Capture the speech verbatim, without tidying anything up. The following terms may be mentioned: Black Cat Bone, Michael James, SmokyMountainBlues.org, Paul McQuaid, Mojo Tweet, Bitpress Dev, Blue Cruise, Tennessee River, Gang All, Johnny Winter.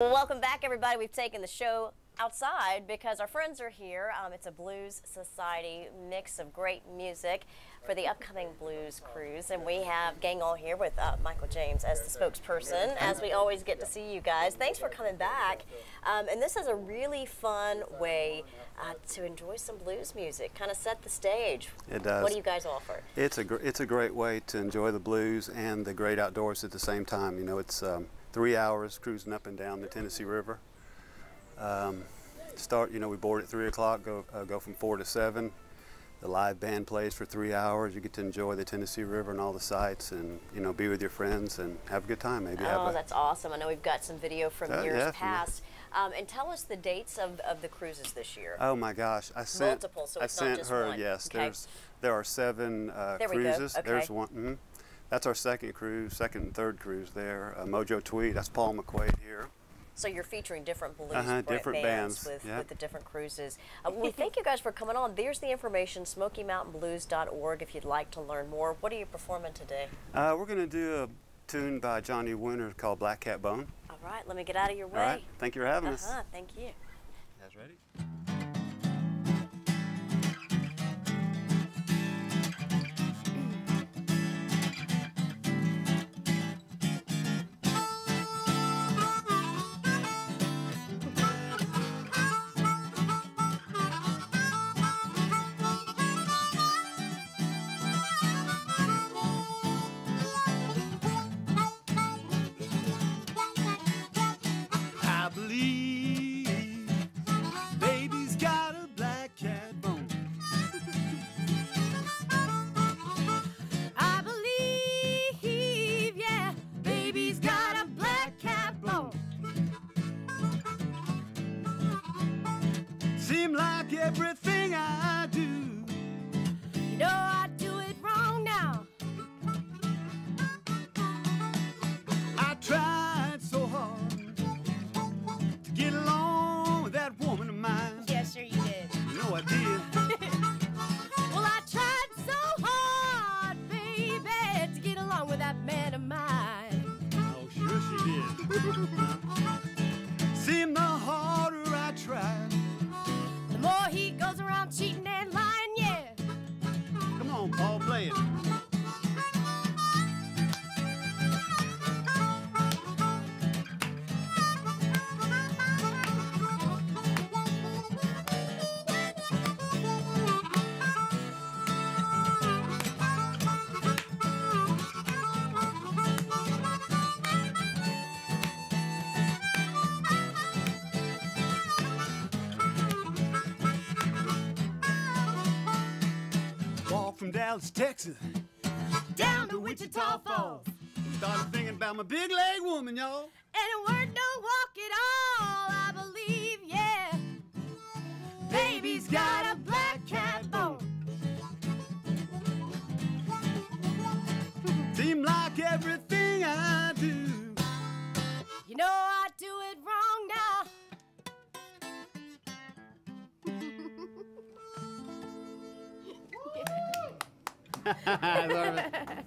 Welcome back, everybody. We've taken the show outside because our friends are here. Um, it's a Blues Society mix of great music for the upcoming Blues Cruise, and we have Gang All here with uh, Michael James as the spokesperson, as we always get to see you guys. Thanks for coming back. Um, and this is a really fun way uh, to enjoy some blues music, kind of set the stage. It does. What do you guys offer? It's a, gr it's a great way to enjoy the blues and the great outdoors at the same time. You know, it's... Um, three hours cruising up and down the Tennessee River. Um, start, you know, we board at three o'clock, go, uh, go from four to seven. The live band plays for three hours. You get to enjoy the Tennessee River and all the sights and, you know, be with your friends and have a good time. Maybe. Oh, that's awesome. I know we've got some video from uh, years yeah, past. Yeah. Um, and tell us the dates of, of the cruises this year. Oh, my gosh. I sent, Multiple, so it's I sent not just her, one. Yes. Okay. There's, there are seven uh, there cruises. We go. Okay. There's one. Mm-hmm. That's our second cruise, second and third cruise there. Uh, Mojo Tweet, that's Paul McQuaid here. So you're featuring different blues uh-huh, different bands, bands. With, yeah. with the different cruises. Uh, we thank you guys for coming on. There's the information, Smoky Mountain Blues dot org, if you'd like to learn more. What are you performing today? Uh, we're going to do a tune by Johnny Winter called Black Cat Bone. All right, let me get out of your way. All right, thank you for having uh-huh, us. Thank you. You guys ready? Like everything I do, you know I do it wrong now. I tried so hard to get along with that woman of mine. Yeah, sure you did. You know I did. Well, I tried so hard, baby, to get along with that man of mine. Oh, sure she did. Seemed the harder I tried, the more he goes around cheating and lying, yeah. Come on, Paul, play it. From Dallas, Texas, down to Wichita Falls. Started thinking about my big leg woman, y'all. And it weren't no walk at all, I believe, yeah. Baby's got a black cat bone. Seems like everything I do, you know I do it wrong now. I love it.